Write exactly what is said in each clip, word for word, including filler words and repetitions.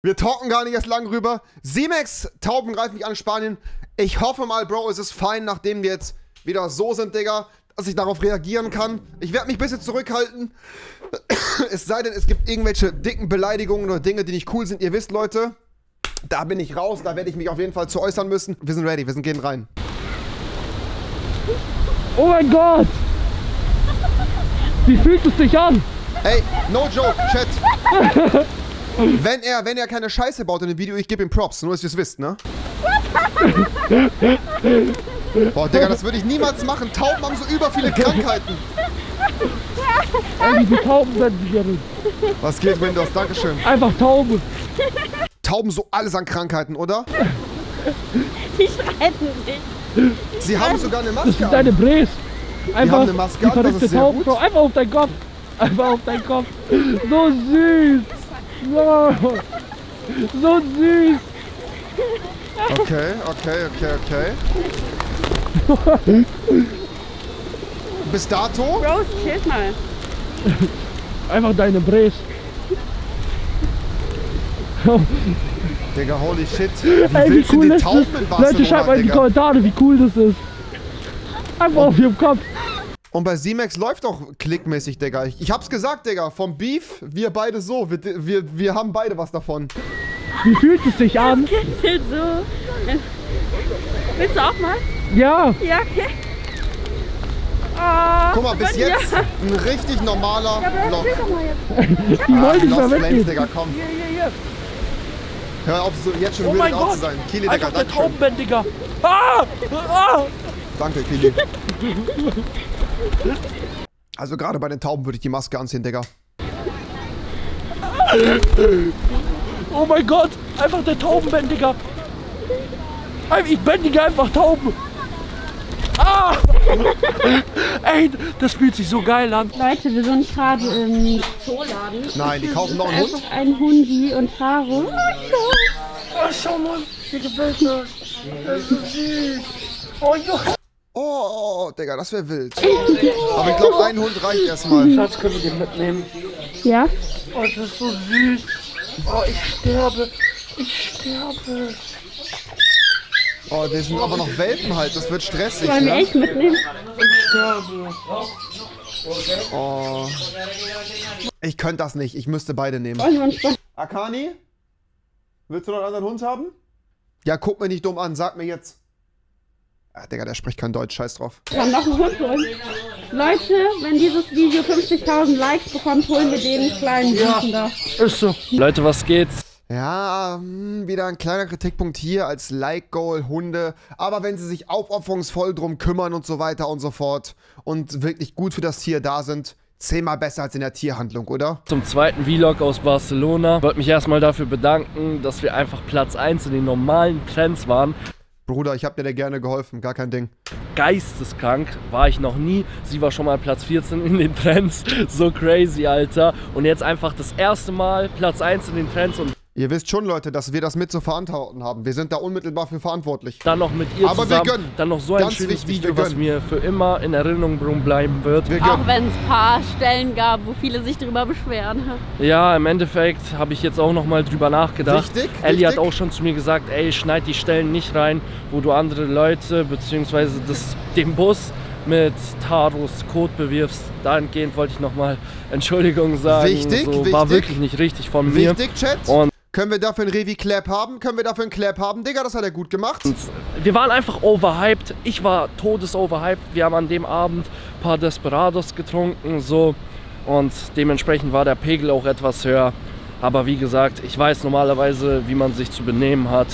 Wir talken gar nicht erst lang rüber. Simex, Tauben greifen mich an, Spanien. Ich hoffe mal, Bro, es ist fein, nachdem wir jetzt wieder so sind, Digga, dass ich darauf reagieren kann. Ich werde mich ein bisschen zurückhalten. Es sei denn, es gibt irgendwelche dicken Beleidigungen oder Dinge, die nicht cool sind. Ihr wisst, Leute, da bin ich raus. Da werde ich mich auf jeden Fall zu äußern müssen. Wir sind ready, wir sind gehen rein. Oh mein Gott! Wie fühlt es dich an? Ey, no joke, Chat. Wenn er, wenn er keine Scheiße baut in dem Video, ich gebe ihm Props, nur dass ihr es wisst, ne? Boah, Digga, das würde ich niemals machen. Tauben haben so über viele Krankheiten. Ey, diese Tauben sind sicher nicht. Was geht, Windows? Dankeschön. Einfach Tauben. Tauben so alles an Krankheiten, oder? Die streiten nicht. Sie haben sogar eine Maske. Das sind deine Bres. Einfach die haben eine Maske an, das ist sehr Tauben, gut. Einfach auf deinen Kopf. Einfach auf deinen Kopf. So süß. So, so süß. Okay, okay, okay, okay. Bis dato? Bro, chill mal. Einfach deine Bres. Digga, holy shit. Wie ey, wie cool das ist. Leute, schreibt mal in die Kommentare, wie cool das ist. Einfach und auf ihrem Kopf. Und bei Simex läuft doch klickmäßig, Digga. Ich, ich hab's gesagt, Digga. Vom Beef, wir beide so. Wir, wir, wir haben beide was davon. Wie fühlt es dich an? Das kitzelt so. Willst du auch mal? Ja. Ja, okay. Oh, guck mal, bis Gott, jetzt ja. Ein richtig normaler Vlog. Ja, die wollte ich mal mitnehmen. Digga, komm. Hier, hier, hier. Hör auf, so jetzt schon oh müde drauf zu sein. Kili, Digga, danke schön. Digga. Ah! Ah! Danke, Kili. Also gerade bei den Tauben würde ich die Maske anziehen, Digga. Oh mein Gott, einfach der Taubenbändiger. Ich bändige einfach Tauben. Ah! Ey, das fühlt sich so geil an. Leute, wir sind gerade im Zooladen. Nein, die kaufen noch einen Hund. Ein Hundi und Taro. Oh, schau mal, wie gefällt mir. Das ist so süß. Oh, Junge. Oh, Digga, das wäre wild. Aber ich glaube, ein Hund reicht erstmal. Schatz, können wir den mitnehmen? Ja. Oh, das ist so süß. Oh, ich sterbe. Ich sterbe. Oh, wir sind aber noch Welpen halt. Das wird stressig. Wollen wir echt mitnehmen? Ich sterbe. Oh. Ich könnte das nicht. Ich müsste beide nehmen. Akani? Willst du noch einen anderen Hund haben? Ja, guck mir nicht dumm an. Sag mir jetzt. Ah, Digga, der spricht kein Deutsch, scheiß drauf. Wir haben noch einen Hund holen. Leute, wenn dieses Video fünfzigtausend Likes bekommt, holen wir den kleinen Hund da. Ist so. Leute, was geht's? Ja, wieder ein kleiner Kritikpunkt hier als Like-Goal-Hunde. Aber wenn sie sich aufopferungsvoll drum kümmern und so weiter und so fort und wirklich gut für das Tier da sind, zehnmal besser als in der Tierhandlung, oder? Zum zweiten Vlog aus Barcelona. Ich wollte mich erstmal dafür bedanken, dass wir einfach Platz eins in den normalen Trends waren. Bruder, ich hab dir da gerne geholfen, gar kein Ding. Geisteskrank war ich noch nie. Sie war schon mal Platz vierzehn in den Trends. So crazy, Alter. Und jetzt einfach das erste Mal Platz eins in den Trends. Und ihr wisst schon, Leute, dass wir das mit zu verantworten haben. Wir sind da unmittelbar für verantwortlich. Dann noch mit ihr aber zusammen. Wir gönnen. Dann noch so ein ganz schönes wichtig, Video, was mir für immer in Erinnerung bleiben wird. Wir auch wenn es ein paar Stellen gab, wo viele sich drüber beschweren. Ja, im Endeffekt habe ich jetzt auch noch mal drüber nachgedacht. Richtig, Elli richtig. Hat auch schon zu mir gesagt, ey, schneid die Stellen nicht rein, wo du andere Leute bzw. den Bus mit Taros Code bewirfst. Dahingehend wollte ich noch mal Entschuldigung sagen. Wichtig, so, wichtig. War wirklich nicht richtig von mir. Wichtig, Chat. Und können wir dafür einen Revi-Clap haben? Können wir dafür einen Clap haben? Digga, das hat er gut gemacht. Wir waren einfach overhyped. Ich war todesoverhyped. Wir haben an dem Abend ein paar Desperados getrunken, so. Und dementsprechend war der Pegel auch etwas höher. Aber wie gesagt, ich weiß normalerweise, wie man sich zu benehmen hat.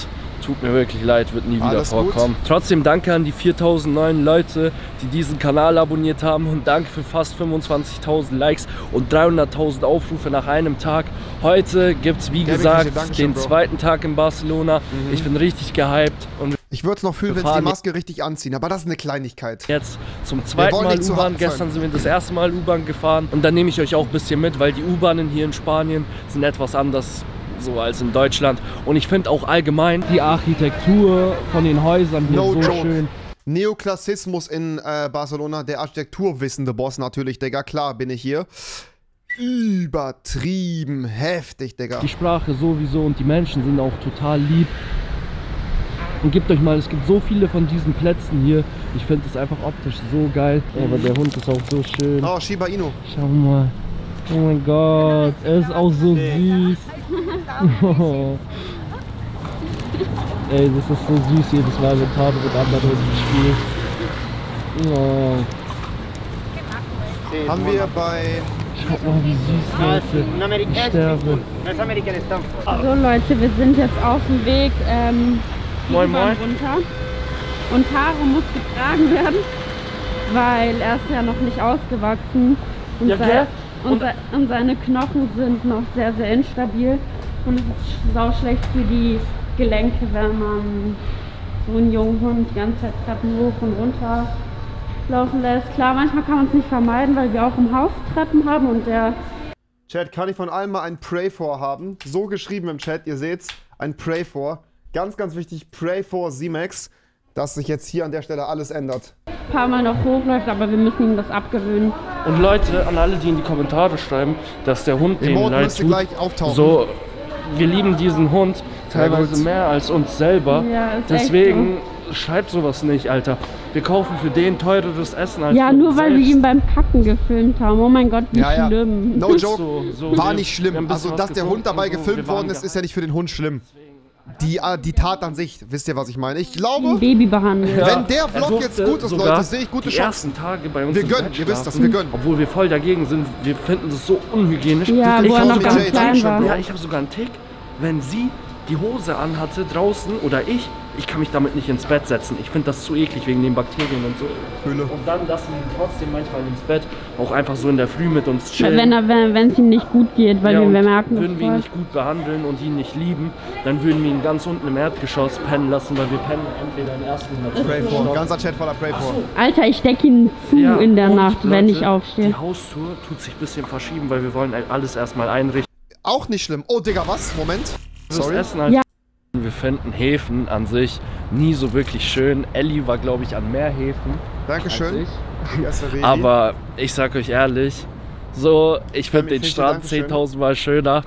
Tut mir wirklich leid, wird nie wieder alles vorkommen. Gut. Trotzdem danke an die viertausendneun Leute, die diesen Kanal abonniert haben und danke für fast fünfundzwanzigtausend Likes und dreihunderttausend Aufrufe nach einem Tag. Heute gibt es, wie gesagt, den zweiten Tag in Barcelona. Mhm. Ich bin richtig gehypt. Und ich würde es noch fühlen, wenn sie die Maske richtig anziehen, aber das ist eine Kleinigkeit. Jetzt zum zweiten Mal U-Bahn. Gestern sind wir das erste Mal U-Bahn gefahren und dann nehme ich euch auch ein bisschen mit, weil die U-Bahnen hier in Spanien sind etwas anders so als in Deutschland. Und ich finde auch allgemein die Architektur von den Häusern hier no so joke. Schön. Neoklassismus in äh, Barcelona, der Architekturwissende Boss natürlich, Digga, klar bin ich hier. übertrieben heftig, Digga. Die Sprache sowieso und die Menschen sind auch total lieb. Und gebt euch mal, es gibt so viele von diesen Plätzen hier. Ich finde es einfach optisch so geil. Ey, aber der Hund ist auch so schön. Oh, Shiba Inu. Schau mal. Oh mein Gott, er ist auch so süß. Oh. Ey, das ist so süß jedes Mal, wenn Taro mit anderen spielt. Oh. Haben wir bei... Schaut mal, wie süß, Leute. Ich sterbe. So, Leute, wir sind jetzt auf dem Weg. Ähm Moin, moin. Runter. Und Taro muss getragen werden, weil er ist ja noch nicht ausgewachsen und, ja, sei, und, und seine Knochen sind noch sehr, sehr instabil und es ist sau schlecht für die Gelenke, wenn man so einen jungen Hund die ganze Zeit Treppen hoch und runter laufen lässt. Klar, manchmal kann man es nicht vermeiden, weil wir auch im Haus Treppen haben und der... Chat, kann ich von allem mal ein Pray for haben? So geschrieben im Chat, ihr seht's, ein Pray for. Ganz, ganz wichtig, pray for Simex, dass sich jetzt hier an der Stelle alles ändert. Ein paar Mal noch hochläuft, aber wir müssen ihm das abgewöhnen. Und Leute, an alle, die in die Kommentare schreiben, dass der Hund den leid tut, gleich auftauchen. So, wir lieben diesen Hund teilweise mehr als uns selber. Ja, deswegen so. Schreibt sowas nicht, Alter. Wir kaufen für den teureres Essen als ja, nur weil selbst. wir ihn beim Kacken gefilmt haben. Oh mein Gott, wie ja, schlimm. Ja. No joke, so, so war nicht schlimm. Also, dass der Hund dabei gefilmt worden ist, ist ja nicht für den Hund schlimm. Die, die Tat an sich, wisst ihr, was ich meine? Ich glaube, Baby behandeln. Wenn der Vlog jetzt gut ist, Leute, sehe ich gute Chancen. Die ersten Tage bei uns wir gönnen, ihr wisst das, wir gönnen. Obwohl wir voll dagegen sind, wir finden das so unhygienisch. Ja, ich habe ja, hab sogar einen Tick, wenn sie die Hose anhatte draußen oder ich, ich kann mich damit nicht ins Bett setzen. Ich finde das zu eklig wegen den Bakterien und so. Höhle. Und dann lassen wir ihn trotzdem manchmal ins Bett, auch einfach so in der Früh mit uns chillen. Wenn es wenn, ihm nicht gut geht, weil ja, wir, wir merken, würden wir ihn nicht gut behandeln und ihn nicht lieben, dann würden wir ihn ganz unten im Erdgeschoss pennen lassen, weil wir pennen entweder im ersten oder Pray for. Ganzer Chat voller Pray for. So. Alter, ich decke ihn zu ja, in der Nacht, Leute, wenn ich aufstehe. Die Haustour tut sich ein bisschen verschieben, weil wir wollen alles erstmal einrichten. Auch nicht schlimm. Oh, Digga, was? Moment. Sorry? Das Essen halt ja. Wir finden Häfen an sich nie so wirklich schön. Elli war, glaube ich, an mehr Häfen. Dankeschön. Ich. Aber ich sag euch ehrlich, so, ich finde den Strand zehntausend Mal schöner.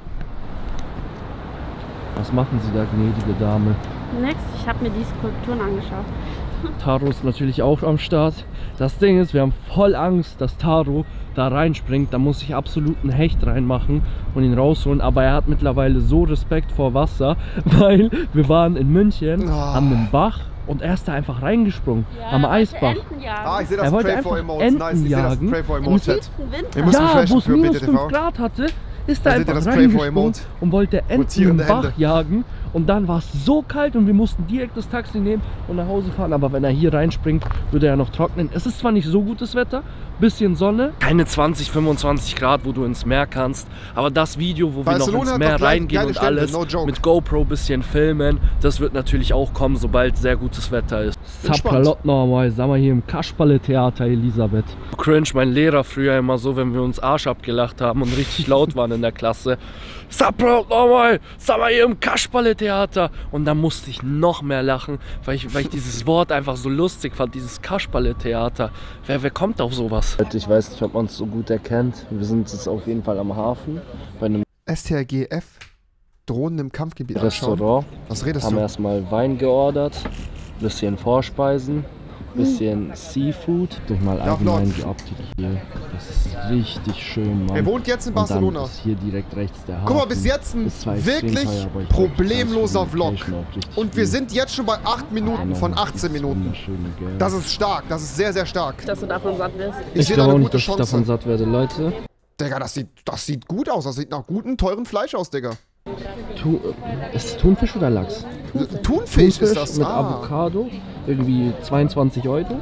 Was machen Sie da, gnädige Dame? Nix, ich habe mir die Skulpturen angeschaut. Taro ist natürlich auch am Start. Das Ding ist, wir haben voll Angst, dass Taro da reinspringt. Da muss ich absolut einen Hecht reinmachen und ihn rausholen. Aber er hat mittlerweile so Respekt vor Wasser, weil wir waren in München, haben oh. einen Bach und er ist da einfach reingesprungen. Ja, am Eisbach. Ah, ich sehe das Pray for Emotes. Nice, ich sehe das Pray for Emotes. Ihr müsst ja, wo es minus fünf Grad hatte, ist da, da einfach reingesprungen und wollte Enten im Bach jagen. Und dann war es so kalt und wir mussten direkt das Taxi nehmen und nach Hause fahren. Aber wenn er hier reinspringt, würde er noch trocknen. Es ist zwar nicht so gutes Wetter, bisschen Sonne. Keine zwanzig, fünfundzwanzig Grad, wo du ins Meer kannst. Aber das Video, wo Barcelona wir noch ins Meer reingehen und Stände, alles no mit GoPro bisschen filmen, das wird natürlich auch kommen, sobald sehr gutes Wetter ist. Zapralot nochmal, sagen wir hier im Kasperle-Theater, Elisabeth. Cringe, mein Lehrer früher immer so, wenn wir uns Arsch abgelacht haben und richtig laut waren in der Klasse. Zapralot nochmal, sagen wir hier im Kasperle-Theater. Theater. Und dann musste ich noch mehr lachen, weil ich, weil ich dieses Wort einfach so lustig fand, dieses Kasperle-Theater. Wer, wer kommt auf sowas? Ich weiß nicht, ob man es so gut erkennt. Wir sind jetzt auf jeden Fall am Hafen. Bei einem S T R G F, Drohnen im Kampfgebiet Restaurant. Was redest du? Haben erstmal Wein geordert, ein bisschen Vorspeisen, ein bisschen Seafood. Durch mal allgemein die Optik hier. Das ist richtig schön, Mann. Er wohnt jetzt in Barcelona. Ist hier direkt rechts der Hafen. Guck mal, bis jetzt ein wirklich problemloser Vlog. Und wir sind jetzt schon bei acht Minuten von achtzehn Minuten. Das ist stark, das ist sehr, sehr stark. Dass du davon satt wirst. Ich sehe da eine gute Chance. Ich davon satt werde, Leute. Digga, das sieht, das sieht gut aus. Das sieht nach gutem, teuren Fleisch aus, Digga. Tu, ist das Thunfisch oder Lachs? Thunfisch, Thunfisch ist das, mit ah. Avocado, irgendwie zweiundzwanzig Euro.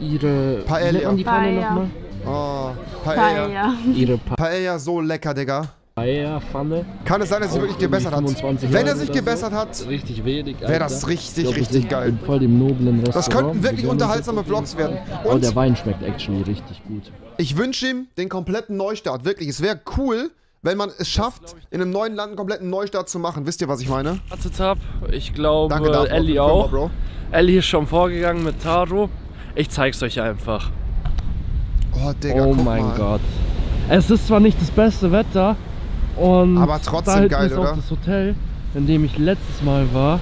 Ihre Paella. Die Paella. Nochmal? Oh, Paella. Paella. Ihre pa Paella, so lecker, Digga. Paella, Pfanne. Kann es sein, dass sie wirklich gebessert hat? Wenn er sich gebessert so. hat, richtig wenig, wäre das richtig, glaub, richtig geil. Voll dem noblen das könnten wirklich unterhaltsame Vlogs werden. Und oh, der Wein schmeckt actually richtig gut. Ich wünsche ihm den kompletten Neustart, wirklich. Es wäre cool, wenn man es schafft, in einem neuen Land einen kompletten Neustart zu machen. Wisst ihr, was ich meine? Ich glaube, Elli auch. Bro. Elli ist schon vorgegangen mit Taro. Ich zeig's euch einfach. Oh, Digga, oh guck mein mal. Gott. Es ist zwar nicht das beste Wetter, und aber trotzdem da hinten geil, ist oder? Auch das Hotel, in dem ich letztes Mal war.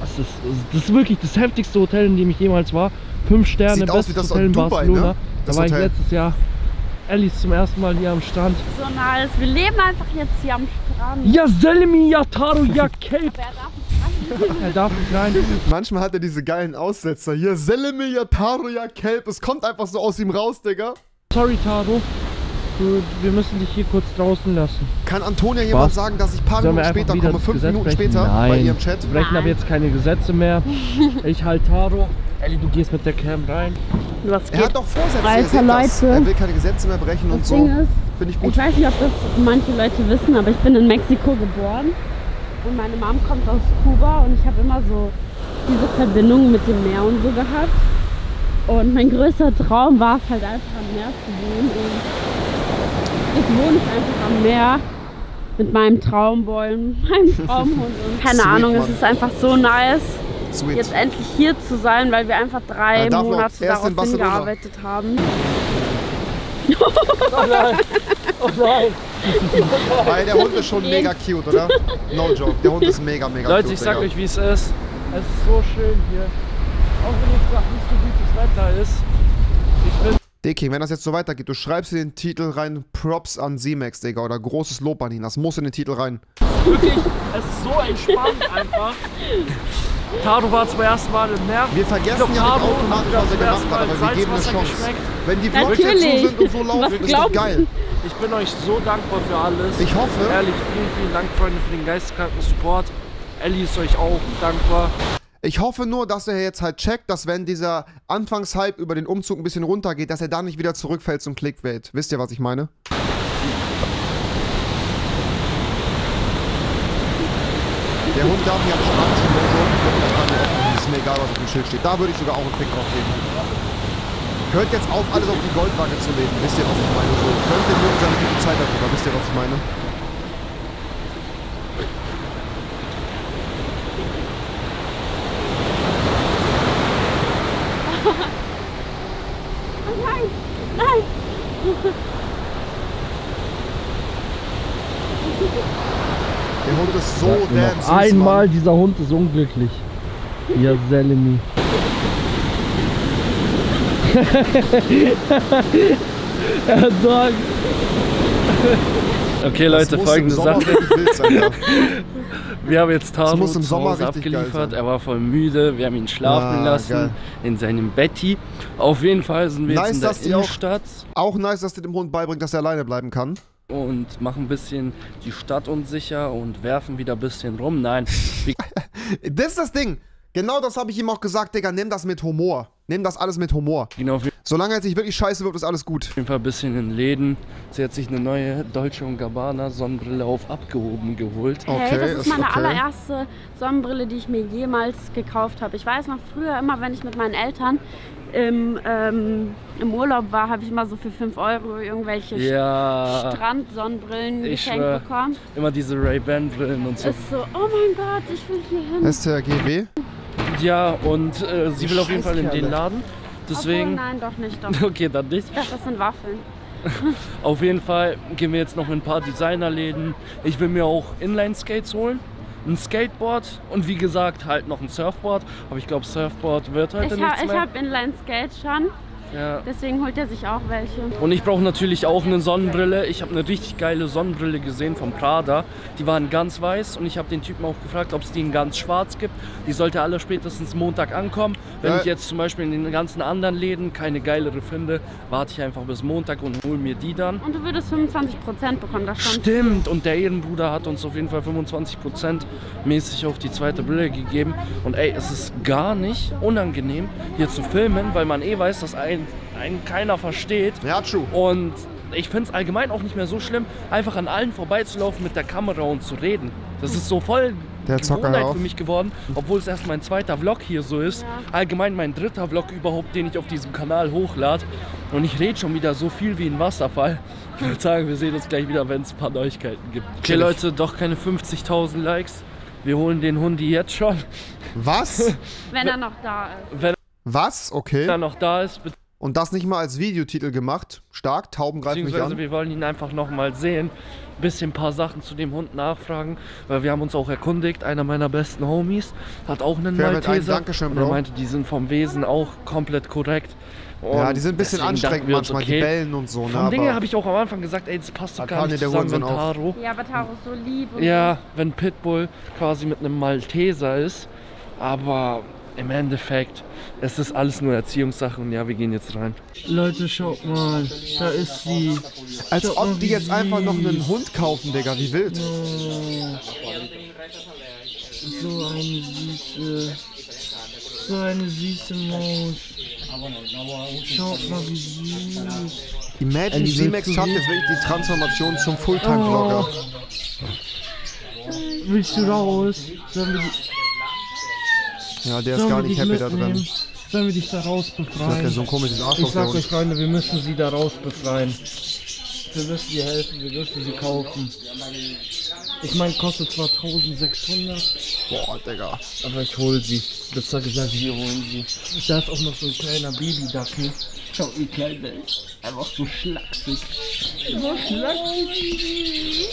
Das ist, das ist wirklich das heftigste Hotel, in dem ich jemals war. Fünf Sterne, sieht bestes aus, Hotel in Dubai, Barcelona. Ne? Da war Hotel. Ich letztes Jahr Elli zum ersten Mal hier am Strand. So nah ist. Wir leben einfach jetzt hier am Strand. Ja, Selmi, ja, Taro, ja, Kelp. Er darf nicht rein. Manchmal hat er diese geilen Aussetzer. Hier, Selmi, ja, Taro, ja, Kelp. Es kommt einfach so aus ihm raus, Digga. Sorry, Taro. Du, wir müssen dich hier kurz draußen lassen. Kann Antonia jemand was? Sagen, dass ich ein paar Minuten später komme, fünf Gesetz Minuten brechen? Später Nein. bei ihrem Chat? Wir brechen ab jetzt keine Gesetze mehr. Ich halt Taro. Elli, du gehst mit der Cam rein. Was geht? Er hat doch Vorsätze, Alter, Leute. Er will keine Gesetze mehr brechen das und so. Ding ist, Find ich gut. Ich weiß nicht, ob das manche Leute wissen, aber ich bin in Mexiko geboren. Und meine Mom kommt aus Kuba und ich habe immer so diese Verbindung mit dem Meer und so gehabt. Und mein größter Traum war es halt einfach am Meer zu wohnen. Und ich wohne einfach am Meer mit meinem Traumbäumen, meinem Traumhund und keine Sweet, Ahnung, Mann. Es ist einfach so nice, Sweet. Jetzt endlich hier zu sein, weil wir einfach drei ja, Monate darauf hingearbeitet haben. Oh nein, oh nein. Weil der Hund ist schon mega cute, oder? No joke, der Hund ist mega, mega Leute, cute. Leute, ich sag euch, wie es ist. Es ist so schön hier. Auch wenn jetzt gerade nicht so gutes Wetter ist. Ich bin Dicky, wenn das jetzt so weitergeht, du schreibst in den Titel rein Props an Simex, Digga, oder großes Lob an ihn, das muss in den Titel rein. Wirklich, es ist so entspannt einfach. Taro war zum ersten Mal im Meer. Wir vergessen glaub, ja nicht automatisch, was er gemacht hat, aber wir geben eine Chance. Geschmeckt. Wenn die Vlogs jetzt so sind und so laufen, ist doch geil. Ich bin euch so dankbar für alles. Ich hoffe. Ehrlich, vielen, vielen Dank, Freunde, für den geisteskranken Support. Elli ist euch auch dankbar. Ich hoffe nur, dass er jetzt halt checkt, dass wenn dieser Anfangshype über den Umzug ein bisschen runtergeht, dass er da nicht wieder zurückfällt zum Clickbait. Wisst ihr, was ich meine? Der Hund darf nicht am Strand stehen oder so. Das ist mir egal, was auf dem Schild steht. Da würde ich sogar auch einen Klick drauf geben. Hört jetzt auf, alles auf die Goldwaage zu legen. Wisst ihr, was ich meine? So, könnt ihr nur seine gute Zeit darüber. Wisst ihr, was ich meine? Der Hund ist so damn süß, einmal, Mann. Dieser Hund ist unglücklich. Ja, Selmi. Er sagt... Okay, Leute, folgende Sache. Wir haben jetzt Taro im Sommer abgeliefert, er war voll müde, wir haben ihn schlafen ah, lassen geil. in seinem Betti. Auf jeden Fall sind wir nice, jetzt in der Innenstadt. Auch, auch nice, dass du dem Hund beibringst, dass er alleine bleiben kann. Und machen ein bisschen die Stadt unsicher und werfen wieder ein bisschen rum. Nein. Das ist das Ding. Genau das habe ich ihm auch gesagt, Digga, nimm das mit Humor. Nimm das alles mit Humor. Genau. Solange er sich wirklich scheiße wirft, ist alles gut. Auf jeden Fall ein bisschen in Läden. Sie hat sich eine neue Dolce Gabbana Sonnenbrille auf abgehoben geholt. Okay, hey, das ist, ist meine okay. allererste Sonnenbrille, die ich mir jemals gekauft habe. Ich weiß noch früher immer, wenn ich mit meinen Eltern im, ähm, im Urlaub war, habe ich immer so für fünf Euro irgendwelche ja. Strandsonnenbrillen geschenkt bekommen. Immer diese Ray-Ban Brillen und so. Ist so, oh mein Gott, ich will hier hin. Ist der G W? Ja, und äh, sie will auf jeden Fall in den Laden. Deswegen. Obwohl, nein, doch nicht. Doch. Okay, dann nicht. Ich dachte, das sind Waffeln. Auf jeden Fall gehen wir jetzt noch in ein paar Designerläden. Ich will mir auch Inline-Skates holen, ein Skateboard und wie gesagt halt noch ein Surfboard. Aber ich glaube, Surfboard wird heute ich nichts mehr. Ich habe Inline-Skates schon. Ja. Deswegen holt er sich auch welche. Und ich brauche natürlich auch eine Sonnenbrille. Ich habe eine richtig geile Sonnenbrille gesehen von Prada. Die waren ganz weiß und ich habe den Typen auch gefragt, ob es die in ganz schwarz gibt. Die sollte alle spätestens Montag ankommen. Wenn ja. ich jetzt zum Beispiel in den ganzen anderen Läden keine geilere finde, warte ich einfach bis Montag und hole mir die dann. Und du würdest fünfundzwanzig Prozent bekommen, das schon. Stimmt, und der Ehrenbruder hat uns auf jeden Fall fünfundzwanzig Prozent mäßig auf die zweite Brille gegeben. Und ey, es ist gar nicht unangenehm, hier zu filmen, weil man eh weiß, dass ein einen keiner versteht. Ja, true. Und ich finde es allgemein auch nicht mehr so schlimm, einfach an allen vorbeizulaufen mit der Kamera und zu reden. Das ist so voll der Gewohnheit für mich geworden, obwohl es erst mein zweiter Vlog hier so ist. Ja. Allgemein mein dritter Vlog überhaupt, den ich auf diesem Kanal hochlade. Und ich rede schon wieder so viel wie ein Wasserfall. Ich würde sagen, wir sehen uns gleich wieder, wenn es ein paar Neuigkeiten gibt. Okay, Leute, doch keine fünfzigtausend Likes. Wir holen den Hundi jetzt schon. Was? Wenn er noch da ist. Wenn Was? Okay. Wenn er noch da ist, bitte. Und das nicht mal als Videotitel gemacht. Stark, Tauben greifen mich an. Wir wollen ihn einfach nochmal sehen. Ein bisschen ein paar Sachen zu dem Hund nachfragen. Weil wir haben uns auch erkundigt. Einer meiner besten Homies hat auch einen Malteser. Dankeschön, Bro. Und er meinte, die sind vom Wesen auch komplett korrekt. Und ja, die sind ein bisschen anstrengend manchmal, okay, die bellen und so. Ne, von Dinge habe ich auch am Anfang gesagt, ey, das passt doch gar nicht zusammen mit Taro. Ja, aber Taro ist so lieb. Und ja, wenn Pitbull quasi mit einem Malteser ist. Aber im Endeffekt, es ist alles nur Erziehungssache und ja, wir gehen jetzt rein. Leute, schaut mal, da ist sie. Als schaut ob mal, die jetzt lieb. Einfach noch einen Hund kaufen, Digga, wie wild. Ja. So eine süße, so eine süße Maus. Schaut mal, wie süß. Imagine, Simex schafft jetzt wirklich die Transformation zum Fulltime-Vlogger. Oh. Willst du raus? Ja, der ist gar nicht happy da drin. Sollen wir dich da raus befreien? So ein komisches Arschloch. Ich sag euch, Freunde, wir müssen sie da raus befreien. Wir müssen ihr helfen, wir müssen sie kaufen. Ich meine, kostet zwar tausendsechshundert. Boah, Digga. Aber ich hol sie. Das sag ich, sag ich, wir holen sie. Da ist auch noch so ein kleiner Baby-Ducky. Schau, wie klein der ist. Einfach so schlaksig. So schlaksig.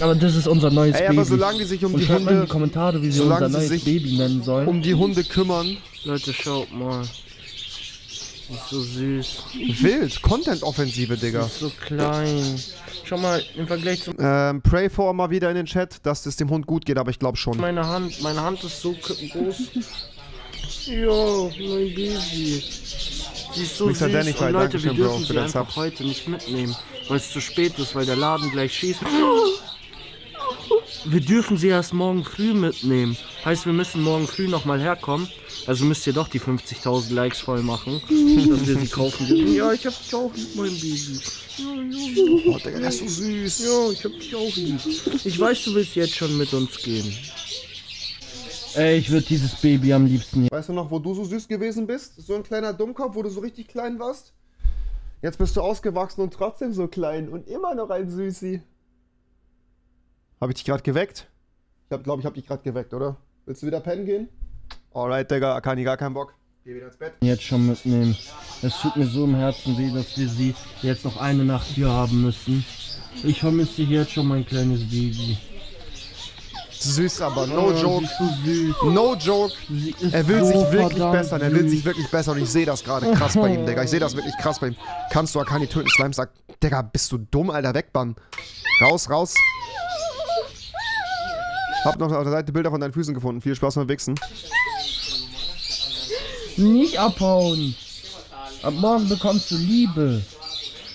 Aber das ist unser neues Ey, Baby. Aber solange die sich um und die Hunde in die Kommentare, wie sie unser neues sich Baby nennen sollen. Um die Hunde kümmern. Leute, schaut mal. Das ist so süß. Wild, Content-Offensive, Digga. Das ist so klein. Schau mal, im Vergleich zum... Ähm, pray for mal wieder in den Chat, dass es dem Hund gut geht, aber ich glaube schon. Meine Hand, meine Hand ist so groß. Jo, mein Baby. Die ist so süß. Und Leute, Dankeschön, wir dürfen Bro, sie einfach Sub. Heute nicht mitnehmen, weil es zu spät ist, weil der Laden gleich schießt. Wir dürfen sie erst morgen früh mitnehmen. Heißt, wir müssen morgen früh nochmal herkommen. Also müsst ihr doch die fünfzigtausend Likes voll machen, dass wir sie kaufen dürfen. Ja, ich hab dich auch lieb, mein Baby. Oh, Digga, der ist so süß. Ja, ich hab dich auch lieb. Ich weiß, du willst jetzt schon mit uns gehen. Ey, ich würde dieses Baby am liebsten... Weißt du noch, wo du so süß gewesen bist? So ein kleiner Dummkopf, wo du so richtig klein warst? Jetzt bist du ausgewachsen und trotzdem so klein und immer noch ein Süßi. Habe ich dich gerade geweckt? Ich glaube, ich habe dich gerade geweckt, oder? Willst du wieder pennen gehen? Alright, Digga, kann ich gar keinen Bock. Geh wieder ins Bett. Jetzt schon mitnehmen. Es tut mir so im Herzen weh, dass wir sie jetzt noch eine Nacht hier haben müssen. Ich vermisse jetzt schon mein kleines Baby. Süß, aber no oh, joke. So no joke. Er will so sich wirklich bessern. Er will sich wirklich bessern. Und ich sehe das gerade krass bei ihm, Digga. Ich sehe das wirklich krass bei ihm. Kannst du Akani töten? Slime sagt, Digga, bist du dumm, Alter? Wegbannen. Raus, raus. Hab noch auf der Seite Bilder von deinen Füßen gefunden. Viel Spaß beim Wichsen. Nicht abhauen. Ab morgen bekommst du Liebe.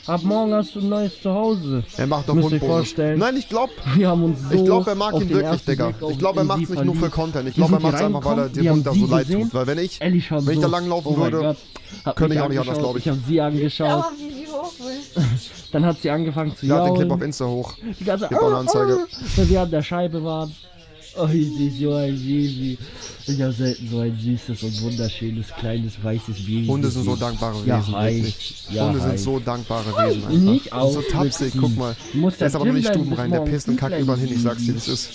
Ab morgen hast du ein neues Zuhause. Er macht doch Hundbonus. Nein, ich glaube, so ich glaube, er mag ihn wirklich, Digga. Ich glaube, er macht es nicht nur für Content. Ich glaube, er macht es einfach, weil er dem Hund da so leid tut. Weil wenn ich, wenn so ich da lang laufen oh würde, könnte ich auch nicht anders, glaube ich. Ich habe sie angeschaut. Dann hat sie angefangen zu jaulen. Ja, den Clip auf Insta hoch. Die ganze Anzeige. Weil wir an der Scheibe waren. Oh, sie ist so ein Baby. Ich habe selten so ein süßes und wunderschönes, kleines, weißes Baby. Hunde sind so dankbare Wesen. Ja, wirklich. Ja, Hunde sind so dankbare Wesen. Einfach. Nicht auch. So tapsig, guck mal. Der ist aber noch nicht Stuben rein. Der pisst und kackt überall hin. Ich sag's dir, das ist.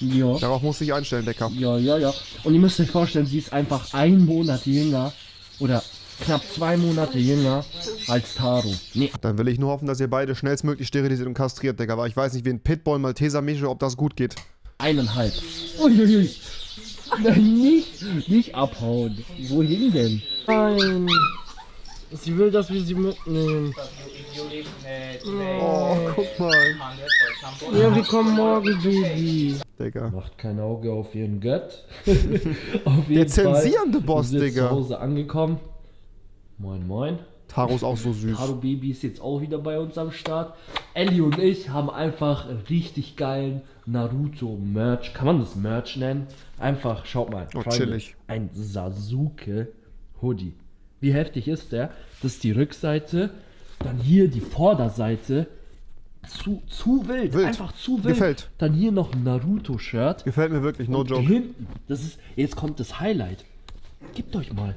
Ja. Darauf muss ich einstellen, Decker. Ja, ja, ja. Und ihr müsst euch vorstellen, sie ist einfach ein Monat jünger. Oder knapp zwei Monate jünger als Taro. Nee. Dann will ich nur hoffen, dass ihr beide schnellstmöglich sterilisiert und kastriert, Decker. Aber ich weiß nicht, wie ein Pitbull Malteser mische, ob das gut geht. Eineinhalb. Uiuiui. Nein, nicht, nicht abhauen. Wohin denn? Nein. Sie will, dass wir sie mitnehmen. Oh, guck mal. Ja, wir kommen morgen, Baby. Digga. Macht kein Auge auf ihren Gött. Auf jeden der zensierende Fall. Boss, Digga. Zu Hause angekommen. Moin, moin. Taro ist auch so süß. Taro Baby ist jetzt auch wieder bei uns am Start. Elli und ich haben einfach richtig geilen Naruto Merch. Kann man das Merch nennen? Einfach, schaut mal. Oh, Freunde, chillig. Ein Sasuke Hoodie. Wie heftig ist der? Das ist die Rückseite. Dann hier die Vorderseite. Zu, zu wild. wild. Einfach zu wild. Gefällt. Dann hier noch ein Naruto Shirt. Gefällt mir wirklich, no und joke. Hinten, das ist, jetzt kommt das Highlight. Gebt euch mal.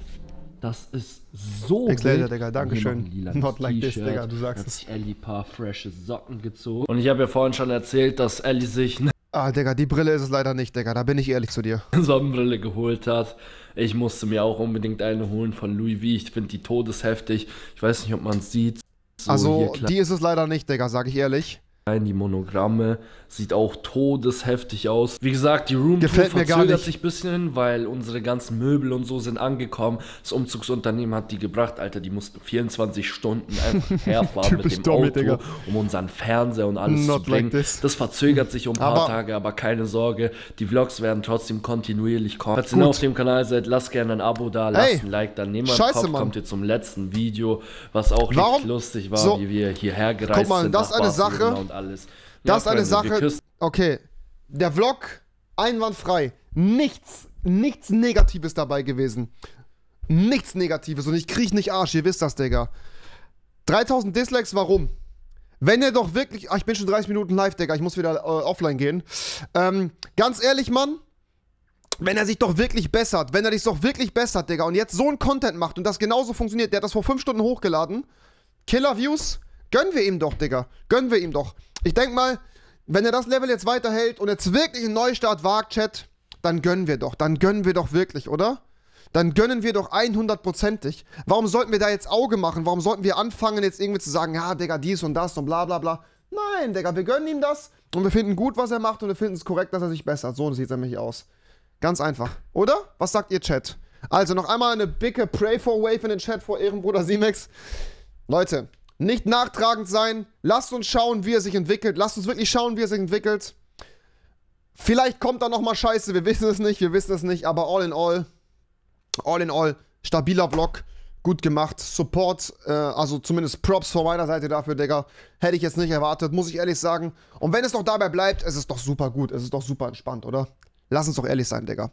Das ist so later, Digga, dankeschön. Not like this, Digga, du sagst es. Elli paar frische Socken gezogen. Und ich habe ja vorhin schon erzählt, dass Elli sich Ah, Digga, die Brille ist es leider nicht, Digga. Da bin ich ehrlich zu dir. Sonnenbrille geholt hat. Ich musste mir auch unbedingt eine holen von Louis V. Ich finde die todesheftig. Ich weiß nicht, ob man es sieht. So, also, die ist es leider nicht, Digga, sag ich ehrlich. Die Monogramme sieht auch todesheftig aus. Wie gesagt, die Roomtour verzögert sich ein bisschen, weil unsere ganzen Möbel und so sind angekommen. Das Umzugsunternehmen hat die gebracht, Alter, die mussten vierundzwanzig Stunden einfach herfahren mit dem Dummy, Auto, Digga, um unseren Fernseher und alles Not zu bringen. Like das verzögert sich um ein paar aber Tage, aber keine Sorge, die Vlogs werden trotzdem kontinuierlich kommen. Falls ihr noch auf dem Kanal seid, lasst gerne ein Abo da, lasst hey, ein Like, dann nehmt Scheiße, Kopf, Mann. Kommt ihr zum letzten Video, was auch Warum? Nicht lustig war, so, wie wir hierher gereist guck mal, sind. Das ist eine Sache. Alles. Das ist eine Sache, okay, der Vlog einwandfrei, nichts, nichts Negatives dabei gewesen, nichts Negatives und ich krieg nicht Arsch, ihr wisst das, Digga. dreitausend Dislikes, warum? Wenn ihr doch wirklich, ach, ich bin schon dreißig Minuten live, Digga, ich muss wieder äh, offline gehen, ähm, ganz ehrlich, Mann, wenn er sich doch wirklich bessert, wenn er sich doch wirklich bessert, Digga, und jetzt so ein Content macht und das genauso funktioniert, der hat das vor fünf Stunden hochgeladen, Killer-Views, gönnen wir ihm doch, Digga. Gönnen wir ihm doch. Ich denke mal, wenn er das Level jetzt weiterhält und jetzt wirklich einen Neustart wagt, Chat, dann gönnen wir doch. Dann gönnen wir doch wirklich, oder? Dann gönnen wir doch hundertprozentig. Warum sollten wir da jetzt Auge machen? Warum sollten wir anfangen, jetzt irgendwie zu sagen, ja, Digga, dies und das und bla bla bla. Nein, Digga, wir gönnen ihm das und wir finden gut, was er macht und wir finden es korrekt, dass er sich bessert. So sieht es nämlich aus. Ganz einfach, oder? Was sagt ihr, Chat? Also noch einmal eine dicke Pray-for-Wave in den Chat vor Ehrenbruder Simex. Leute, nicht nachtragend sein. Lasst uns schauen, wie er sich entwickelt. Lasst uns wirklich schauen, wie er sich entwickelt. Vielleicht kommt da nochmal Scheiße. Wir wissen es nicht, wir wissen es nicht. Aber all in all, all in all, stabiler Vlog. Gut gemacht. Support, äh, also zumindest Props von meiner Seite dafür, Digga. Hätte ich jetzt nicht erwartet, muss ich ehrlich sagen. Und wenn es doch dabei bleibt, es ist doch super gut. Es ist doch super entspannt, oder? Lass uns doch ehrlich sein, Digga.